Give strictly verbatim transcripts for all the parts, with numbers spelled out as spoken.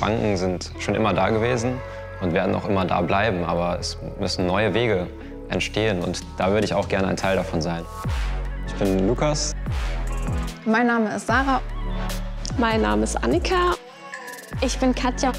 Banken sind schon immer da gewesen und werden auch immer da bleiben, aber es müssen neue Wege entstehen und da würde ich auch gerne ein Teil davon sein. Ich bin Lukas. Mein Name ist Sarah. Mein Name ist Annika. Ich bin Katja.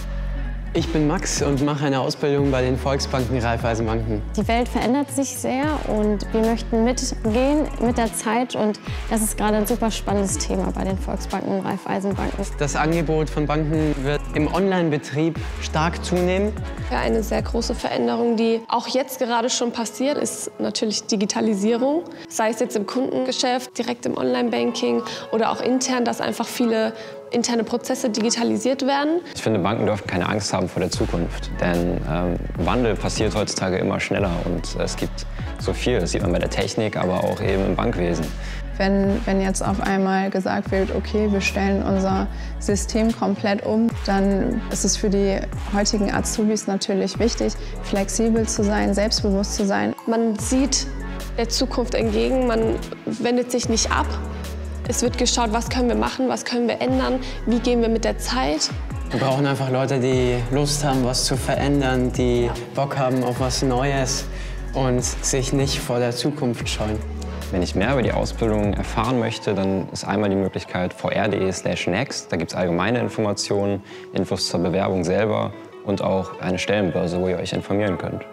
Ich bin Max und mache eine Ausbildung bei den Volksbanken Raiffeisenbanken. Die Welt verändert sich sehr und wir möchten mitgehen mit der Zeit und das ist gerade ein super spannendes Thema bei den Volksbanken und Raiffeisenbanken. Das Angebot von Banken wird im Online-Betrieb stark zunehmen. Eine sehr große Veränderung, die auch jetzt gerade schon passiert, ist natürlich Digitalisierung. Sei es jetzt im Kundengeschäft, direkt im Online-Banking oder auch intern, dass einfach viele interne Prozesse digitalisiert werden. Ich finde, Banken dürfen keine Angst haben vor der Zukunft, denn ähm, Wandel passiert heutzutage immer schneller und es gibt so viel. Das sieht man bei der Technik, aber auch eben im Bankwesen. Wenn, wenn jetzt auf einmal gesagt wird, okay, wir stellen unser System komplett um, dann ist es für die heutigen Azubis natürlich wichtig, flexibel zu sein, selbstbewusst zu sein. Man sieht der Zukunft entgegen, man wendet sich nicht ab. Es wird geschaut, was können wir machen, was können wir ändern, wie gehen wir mit der Zeit. Wir brauchen einfach Leute, die Lust haben, was zu verändern, die Bock haben auf was Neues und sich nicht vor der Zukunft scheuen. Wenn ich mehr über die Ausbildung erfahren möchte, dann ist einmal die Möglichkeit v r punkt d e slash next. Da gibt es allgemeine Informationen, Infos zur Bewerbung selber und auch eine Stellenbörse, wo ihr euch informieren könnt.